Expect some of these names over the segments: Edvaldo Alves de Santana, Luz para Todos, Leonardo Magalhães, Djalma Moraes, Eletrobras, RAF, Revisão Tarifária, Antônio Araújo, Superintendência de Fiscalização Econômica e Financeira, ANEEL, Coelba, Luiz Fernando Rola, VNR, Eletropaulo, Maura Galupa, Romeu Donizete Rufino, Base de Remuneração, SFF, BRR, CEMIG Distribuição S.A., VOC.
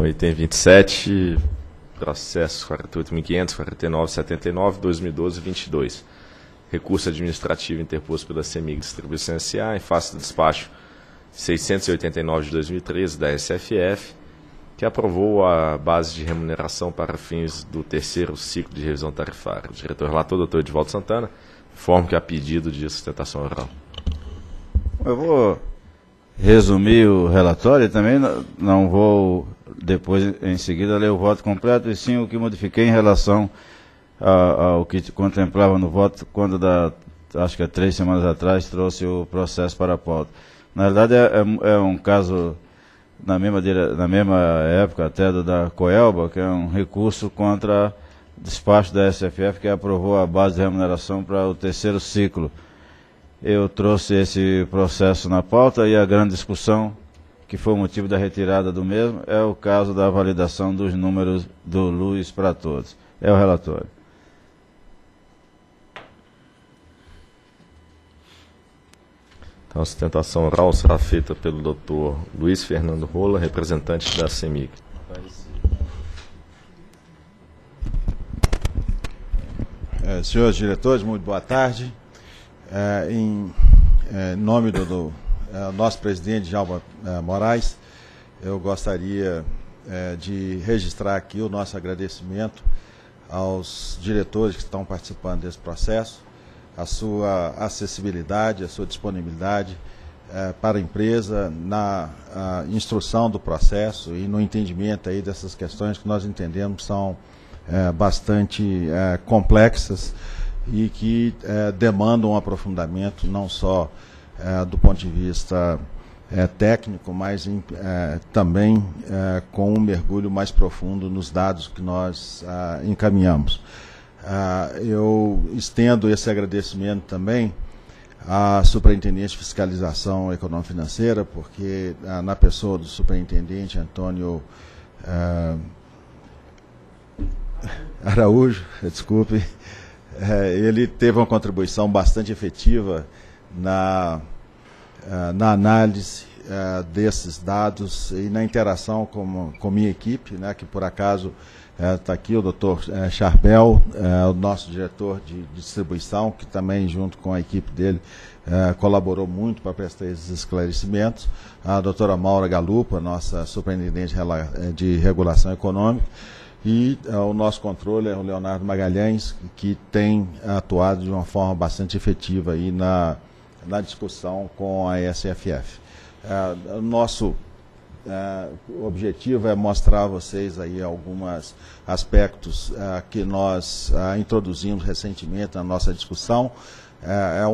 Desculpa, item 27, processo 48.500, 49.79, 2012, 22. Recurso administrativo interposto pela CEMIG Distribuição S.A. em face do despacho 689 de 2013 da SFF, que aprovou a base de remuneração para fins do terceiro ciclo de revisão tarifária. O diretor relator, doutor Edvaldo Alves de Santana, informa que há pedido de sustentação oral. Eu vou resumir o relatório e também não vou, depois, em seguida, ler o voto completo, e sim o que modifiquei em relação ao que contemplava no voto, quando, acho que há 3 semanas atrás, trouxe o processo para a pauta. Na verdade, é um caso, na mesma época até da Coelba, que é um recurso contra despacho da SFF, que aprovou a base de remuneração para o terceiro ciclo. Eu trouxe esse processo na pauta e a grande discussão, que foi o motivo da retirada do mesmo, é o caso da validação dos números do Luz para Todos. É o relatório. Então, a sustentação oral será feita pelo doutor Luiz Fernando Rola, representante da CEMIG. Senhores diretores, muito boa tarde. Em nome do nosso presidente Djalma Moraes, eu gostaria de registrar aqui o nosso agradecimento aos diretores que estão participando desse processo, a sua acessibilidade, a sua disponibilidade para a empresa na instrução do processo e no entendimento aí dessas questões que nós entendemos são bastante complexas e que demandam um aprofundamento não só do ponto de vista técnico, mas também com um mergulho mais profundo nos dados que nós encaminhamos. Eu estendo esse agradecimento também à Superintendente de Fiscalização Econômico-Financeira, porque na pessoa do Superintendente Antônio Araújo, desculpe, ele teve uma contribuição bastante efetiva na análise desses dados e na interação com minha equipe, né, que por acaso está aqui o doutor Charbel, o nosso diretor de distribuição, que também junto com a equipe dele colaborou muito para prestar esses esclarecimentos, a doutora Maura Galupa, nossa superintendente de regulação econômica, e o nosso controle é o Leonardo Magalhães, que tem atuado de uma forma bastante efetiva aí na discussão com a SFF. O nosso objetivo é mostrar a vocês aí alguns aspectos que nós introduzimos recentemente na nossa discussão. É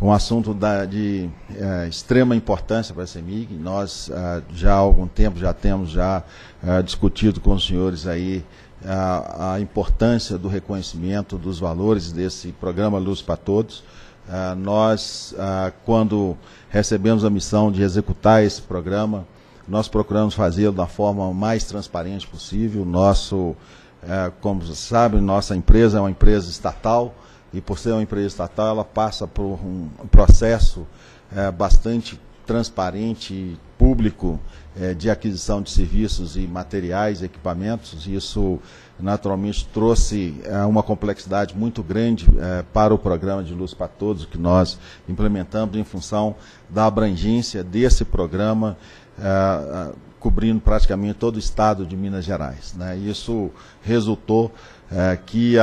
um assunto de extrema importância para a CEMIG. Nós já há algum tempo já temos discutido com os senhores aí a importância do reconhecimento dos valores desse programa Luz para Todos. Nós, quando recebemos a missão de executar esse programa, nós procuramos fazê-lo da forma mais transparente possível. Como vocês sabem, nossa empresa é uma empresa estatal, e por ser uma empresa estatal, ela passa por um processo bastante transparente, público, de aquisição de serviços e materiais, equipamentos. Isso, naturalmente, trouxe uma complexidade muito grande para o programa de Luz para Todos, que nós implementamos em função da abrangência desse programa, cobrindo praticamente todo o estado de Minas Gerais, né? Isso resultou que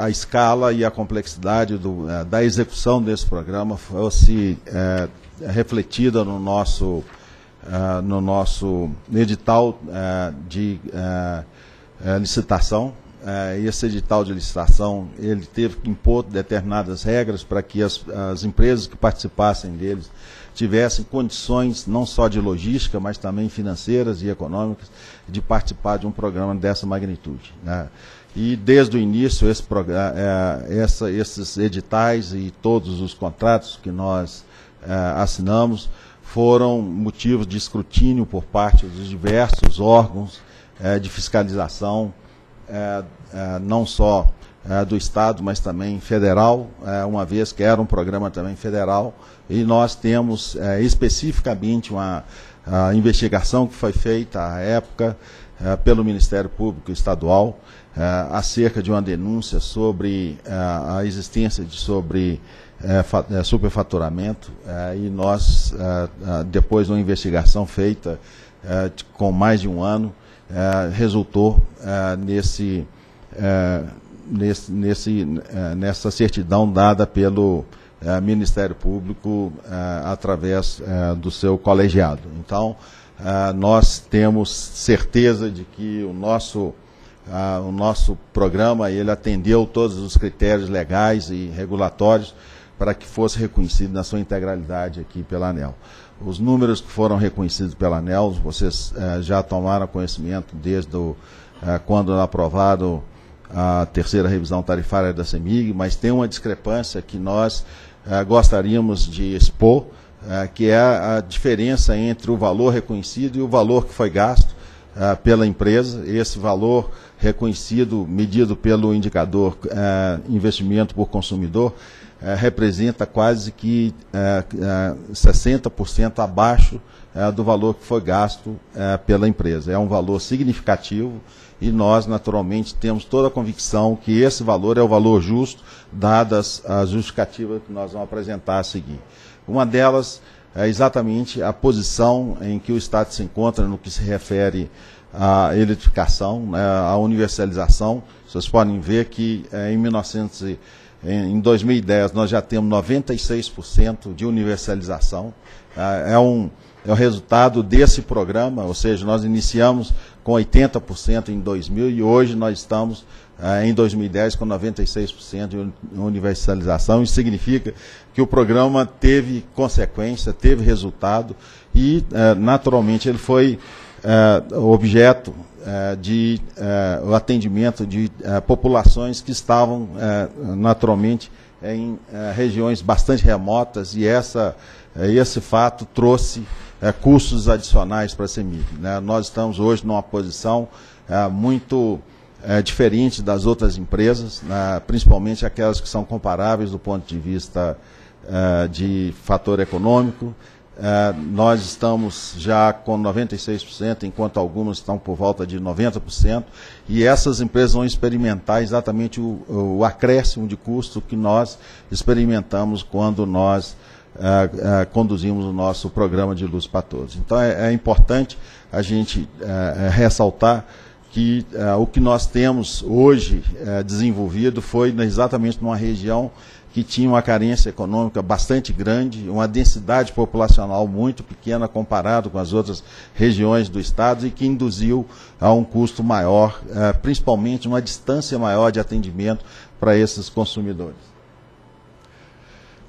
a escala e a complexidade da execução desse programa fosse refletida no nosso edital de licitação. Esse edital de licitação, ele teve que impor determinadas regras para que as empresas que participassem deles tivessem condições não só de logística, mas também financeiras e econômicas, de participar de um programa dessa magnitude, né? E desde o início, esses editais e todos os contratos que nós assinamos foram motivos de escrutínio por parte dos diversos órgãos de fiscalização, não só do Estado, mas também federal, uma vez que era um programa também federal, e nós temos especificamente uma investigação que foi feita à época pelo Ministério Público Estadual acerca de uma denúncia sobre a existência de superfaturamento, e nós, depois de uma investigação feita com mais de um ano, resultou nessa certidão dada pelo Ministério Público através do seu colegiado. Então, nós temos certeza de que o nosso programa ele atendeu todos os critérios legais e regulatórios para que fosse reconhecido na sua integralidade aqui pela ANEEL. Os números que foram reconhecidos pela ANEEL, vocês já tomaram conhecimento desde quando aprovado a terceira revisão tarifária da CEMIG, mas tem uma discrepância que nós gostaríamos de expor, que é a diferença entre o valor reconhecido e o valor que foi gasto pela empresa. Esse valor reconhecido, medido pelo indicador investimento por consumidor, representa quase que 60% abaixo do valor que foi gasto pela empresa. É um valor significativo e nós, naturalmente, temos toda a convicção que esse valor é o valor justo, dadas as justificativas que nós vamos apresentar a seguir. Uma delas é exatamente a posição em que o Estado se encontra no que se refere à eletrificação, à universalização. Vocês podem ver que em 2010 nós já temos 96% de universalização. É o resultado desse programa, ou seja, nós iniciamos com 80% em 2000 e hoje nós estamos em 2010 com 96% de universalização. Isso significa que o programa teve consequência, teve resultado e, naturalmente, ele foi objeto de atendimento de populações que estavam, naturalmente, em regiões bastante remotas, e esse fato trouxe custos adicionais para a CEMIG, né? Nós estamos hoje numa posição muito diferente das outras empresas, né? Principalmente aquelas que são comparáveis do ponto de vista de fator econômico. Nós estamos já com 96%, enquanto algumas estão por volta de 90%, e essas empresas vão experimentar exatamente o acréscimo de custo que nós experimentamos quando nós conduzimos o nosso programa de Luz para Todos. Então é importante a gente ressaltar que o que nós temos hoje desenvolvido foi exatamente numa região que tinha uma carência econômica bastante grande, uma densidade populacional muito pequena comparado com as outras regiões do Estado, e que induziu a um custo maior, principalmente uma distância maior de atendimento para esses consumidores.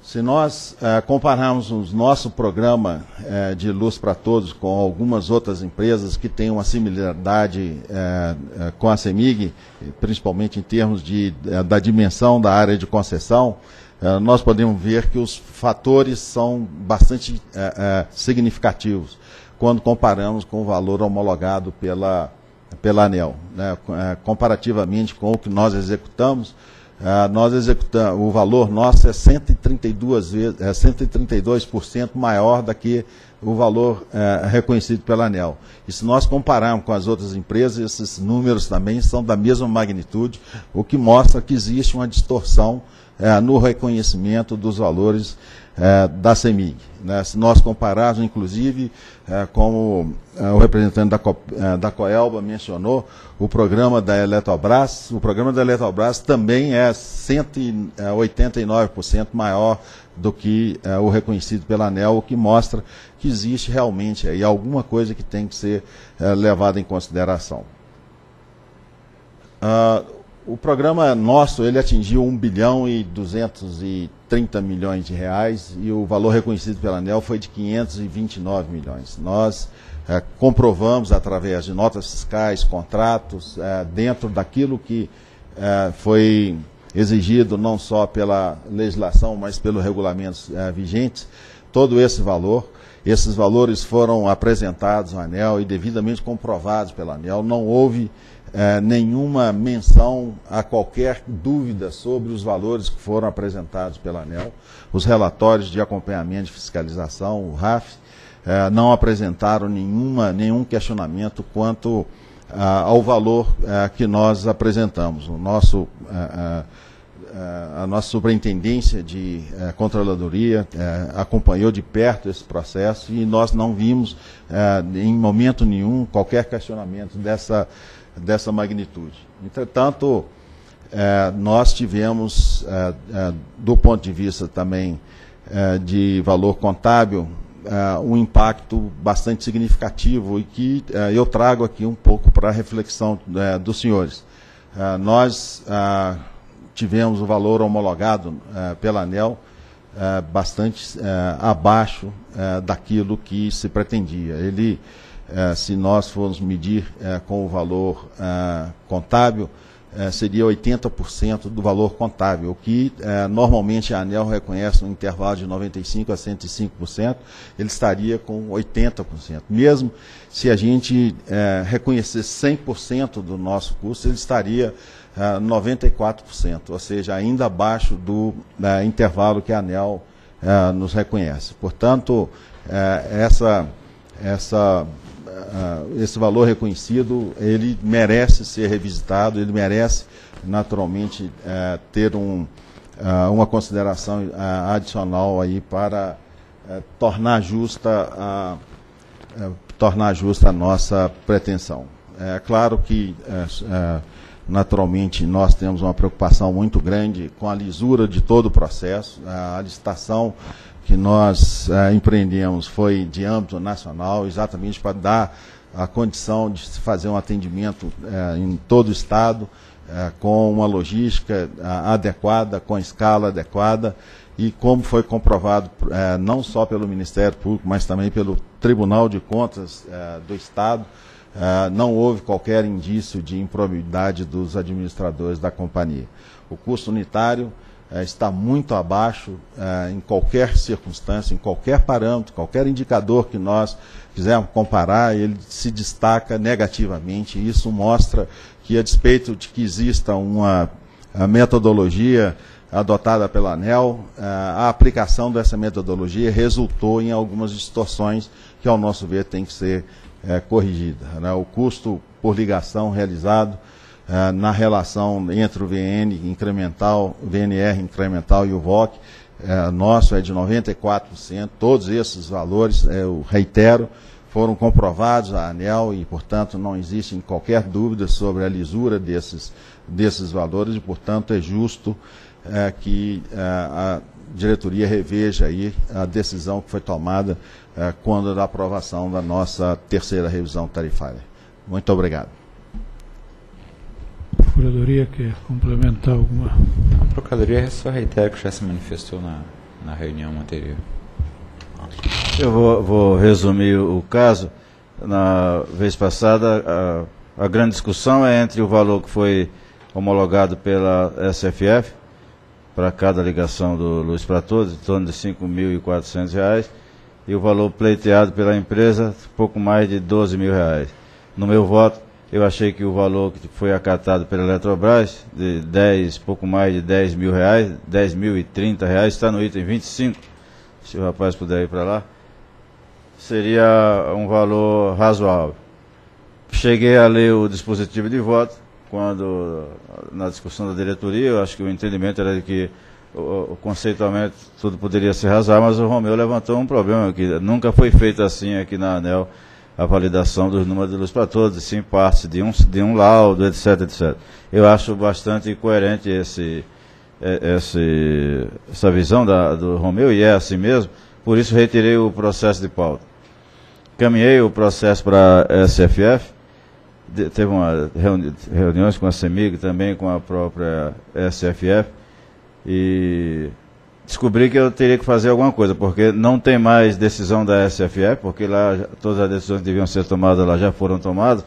Se nós compararmos o nosso programa de Luz para Todos com algumas outras empresas que têm uma similaridade com a CEMIG, principalmente em termos da dimensão da área de concessão, nós podemos ver que os fatores são bastante significativos quando comparamos com o valor homologado pela ANEEL, né? Comparativamente com o que nós executamos, o valor nosso é 132% maior do que o valor reconhecido pela ANEEL. E se nós compararmos com as outras empresas, esses números também são da mesma magnitude, o que mostra que existe uma distorção no reconhecimento dos valores da CEMIG, né? Se nós compararmos, inclusive, como o representante da Coelba mencionou, o programa da Eletrobras, também é 189% maior do que o reconhecido pela ANEEL, o que mostra que existe realmente aí alguma coisa que tem que ser levada em consideração. O programa nosso, ele atingiu 1 bilhão e 230 milhões de reais, e o valor reconhecido pela ANEEL foi de 529 milhões. Nós comprovamos através de notas fiscais, contratos, dentro daquilo que foi exigido não só pela legislação, mas pelos regulamentos vigentes, todo esse valor. Esses valores foram apresentados à ANEEL e devidamente comprovados pela ANEEL. Não houve nenhuma menção a qualquer dúvida sobre os valores que foram apresentados pela ANEEL. Os relatórios de acompanhamento de fiscalização, o RAF, não apresentaram nenhum questionamento quanto ao valor que nós apresentamos. A nossa Superintendência de Controladoria acompanhou de perto esse processo e nós não vimos em momento nenhum qualquer questionamento dessa magnitude. Entretanto, nós tivemos, do ponto de vista também de valor contábil, um impacto bastante significativo e que eu trago aqui um pouco para a reflexão dos senhores. Nós tivemos o valor homologado pela ANEEL bastante abaixo daquilo que se pretendia. Ele, se nós formos medir com o valor contábil, seria 80% do valor contábil, o que normalmente a ANEEL reconhece no intervalo de 95% a 105%, ele estaria com 80%. Mesmo se a gente reconhecesse 100% do nosso custo, ele estaria 94%, ou seja, ainda abaixo do intervalo que a ANEEL nos reconhece. Portanto, esse valor reconhecido, ele merece ser revisitado, ele merece naturalmente ter uma consideração adicional aí para tornar justa a nossa pretensão. É claro que naturalmente, nós temos uma preocupação muito grande com a lisura de todo o processo. A licitação que nós empreendemos foi de âmbito nacional, exatamente para dar a condição de se fazer um atendimento em todo o Estado, com uma logística adequada, com escala adequada, e como foi comprovado não só pelo Ministério Público, mas também pelo Tribunal de Contas do Estado, não houve qualquer indício de improbidade dos administradores da companhia. O custo unitário está muito abaixo em qualquer circunstância, em qualquer parâmetro, qualquer indicador que nós quisermos comparar, ele se destaca negativamente. Isso mostra que, a despeito de que exista uma metodologia adotada pela ANEEL, a aplicação dessa metodologia resultou em algumas distorções que, ao nosso ver, tem que ser corrigida, né? O custo por ligação realizado na relação entre o VNR incremental e o VOC nosso é de 94%. Todos esses valores, eu reitero, foram comprovados à ANEEL e, portanto, não existe qualquer dúvida sobre a lisura desses valores e, portanto, é justo que a diretoria reveja aí a decisão que foi tomada quando da aprovação da nossa terceira revisão tarifária. Muito obrigado. A Procuradoria quer complementar alguma? A Procuradoria só reitera que já se manifestou na reunião anterior. Eu vou resumir o caso. Na vez passada, a grande discussão é entre o valor que foi homologado pela SFF, para cada ligação do Luz para Todos, em torno de R$ 5.400, e o valor pleiteado pela empresa, pouco mais de R$ 12.000. No meu voto, eu achei que o valor que foi acatado pela Eletrobras, de pouco mais de R$ 10.000, R$ 10.030, está no item 25, se o rapaz puder ir para lá, seria um valor razoável. Cheguei a ler o dispositivo de voto, quando, na discussão da diretoria, eu acho que o entendimento era de que, conceitualmente, tudo poderia ser razoável, mas o Romeu levantou um problema, que nunca foi feito assim aqui na ANEEL, a validação dos números de Luz para Todos, sim, parte de um laudo, etc, etc. Eu acho bastante coerente essa visão do Romeu, e é assim mesmo, por isso retirei o processo de pauta. Caminhei o processo para a SFF, teve uma reuniões com a CEMIG, também com a própria SFF, e descobri que eu teria que fazer alguma coisa, porque não tem mais decisão da SFF, porque lá todas as decisões que deviam ser tomadas lá já foram tomadas,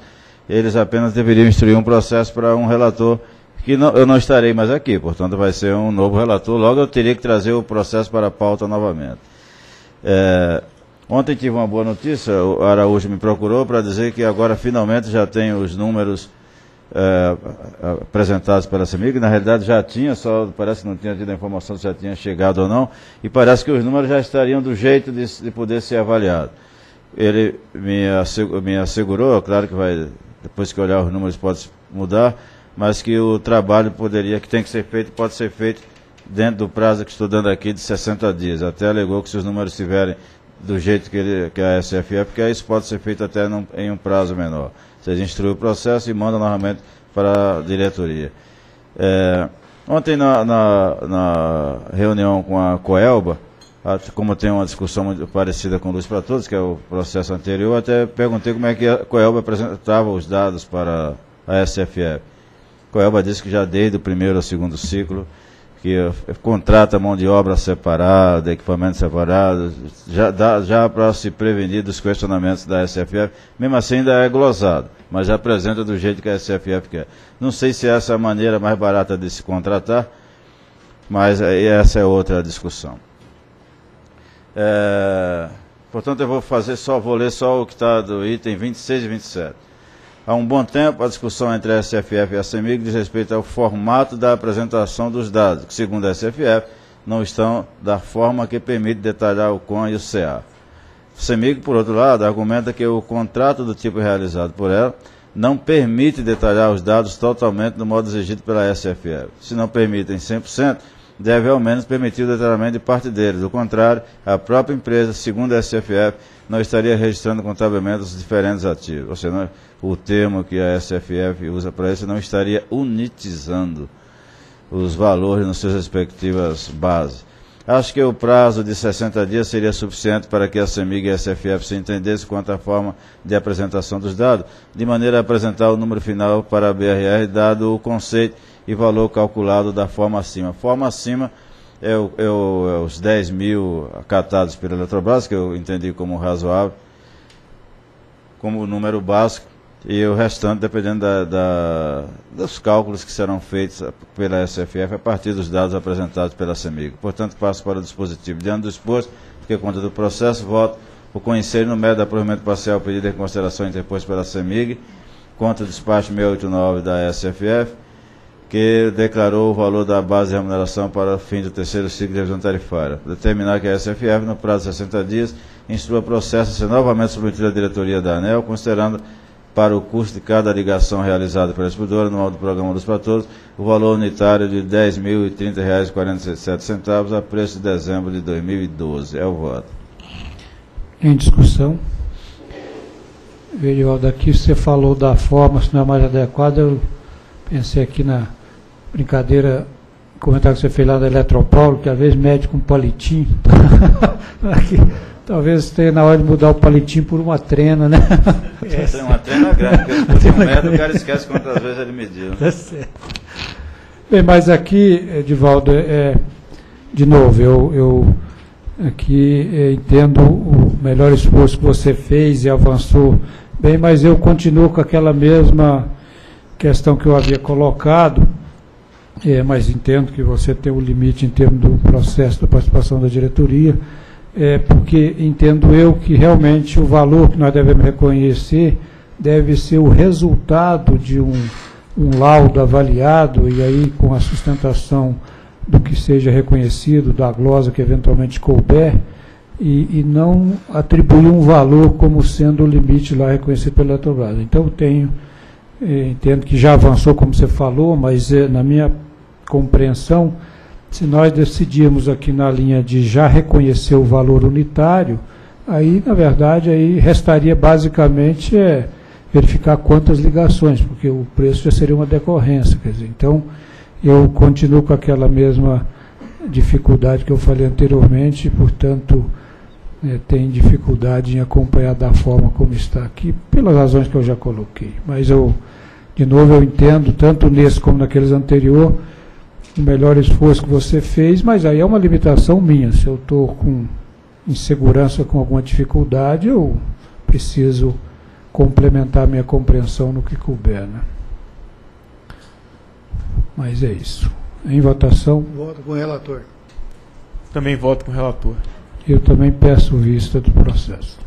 eles apenas deveriam instruir um processo para um relator, que não, eu não estarei mais aqui, portanto vai ser um novo relator, logo eu teria que trazer o processo para a pauta novamente. Ontem tive uma boa notícia, o Araújo me procurou para dizer que agora finalmente já tem os números apresentados pela CEMIG, na realidade já tinha, só parece que não tinha tido a informação se já tinha chegado ou não, e parece que os números já estariam do jeito de poder ser avaliado. Ele me assegurou, claro que vai, depois que olhar os números pode mudar, mas que o trabalho poderia, que tem que ser feito, pode ser feito dentro do prazo que estou dando aqui de 60 dias. Até alegou que se os números estiverem do jeito que a SFF, porque isso pode ser feito até em um prazo menor. Vocês instruem o processo e mandam novamente para a diretoria. Ontem, na reunião com a Coelba, como tem uma discussão muito parecida com Luz para Todos, que é o processo anterior, até perguntei como é que a Coelba apresentava os dados para a SFF. Coelba disse que já desde o primeiro ao segundo ciclo, que contrata mão de obra separada, equipamento separado, já para se prevenir dos questionamentos da SFF, mesmo assim ainda é glosado, mas já apresenta do jeito que a SFF quer. Não sei se essa é a maneira mais barata de se contratar, mas essa é outra discussão. Portanto, eu vou ler só o que está do item 26 e 27. Há um bom tempo, a discussão entre a SFF e a CEMIG diz respeito ao formato da apresentação dos dados, que, segundo a SFF, não estão da forma que permite detalhar o CON e o CA. A CEMIG, por outro lado, argumenta que o contrato do tipo realizado por ela não permite detalhar os dados totalmente do modo exigido pela SFF. Se não permitem 100%, deve ao menos permitir o detalhamento de parte deles. Do contrário, a própria empresa, segundo a SFF, não estaria registrando contabilmente os diferentes ativos. Ou seja, o termo que a SFF usa para isso, não estaria unitizando os valores nas suas respectivas bases. Acho que o prazo de 60 dias seria suficiente para que a CEMIG e a SFF se entendessem quanto à forma de apresentação dos dados, de maneira a apresentar o número final para a BRR, dado o conceito e valor calculado da forma acima. A forma acima é os 10 mil acatados pela Eletrobras, que eu entendi como razoável, como número básico, e o restante dependendo dos cálculos que serão feitos pela SFF a partir dos dados apresentados pela CEMIG. Portanto, passo para o dispositivo. Diante do exposto, porque conta do processo, voto o conhecer no mérito do aprovamento parcial pedido em consideração interposto pela CEMIG, contra o despacho 689 da SFF, que declarou o valor da base de remuneração para o fim do terceiro ciclo de revisão tarifária. Determinar que a SFF, no prazo de 60 dias, instrua o processo a ser novamente submetido à diretoria da ANEEL, considerando para o custo de cada ligação realizada pela distribuidora no âmbito do programa Luz para Todos, o valor unitário de R$ 10.030,47 a preço de dezembro de 2012. É o voto. Em discussão. Edvaldo, aqui você falou da forma, se não é mais adequada, eu pensei aqui na brincadeira, comentário que você fez lá da Eletropaulo, que às vezes mede com um palitinho. Aqui, talvez tenha na hora de mudar o palitinho por uma trena, né? Tem uma trena grande, porque se fosse um metro, o cara esquece quantas vezes ele mediu. Né? Tá certo. Bem, mas aqui, Edvaldo, de novo, eu aqui entendo o melhor esforço que você fez e avançou bem, mas eu continuo com aquela mesma questão que eu havia colocado, mas entendo que você tem um limite em termos do processo da participação da diretoria, porque entendo eu que realmente o valor que nós devemos reconhecer deve ser o resultado de um laudo avaliado, e aí com a sustentação do que seja reconhecido, da glosa que eventualmente couber, e não atribuir um valor como sendo o limite lá reconhecido pela Eletrobras. Então eu entendo que já avançou, como você falou, mas na minha compreensão, se nós decidirmos aqui na linha de já reconhecer o valor unitário, aí, na verdade, aí restaria basicamente verificar quantas ligações, porque o preço já seria uma decorrência. Quer dizer, então, eu continuo com aquela mesma dificuldade que eu falei anteriormente, portanto, tem dificuldade em acompanhar da forma como está aqui, pelas razões que eu já coloquei. Mas eu, de novo, eu entendo, tanto nesse como naqueles anterior, o melhor esforço que você fez, mas aí é uma limitação minha. Se eu estou com insegurança, com alguma dificuldade, eu preciso complementar a minha compreensão no que couber. Né? Mas é isso. Em votação. Voto com o relator. Também voto com o relator. Eu também peço vista do processo.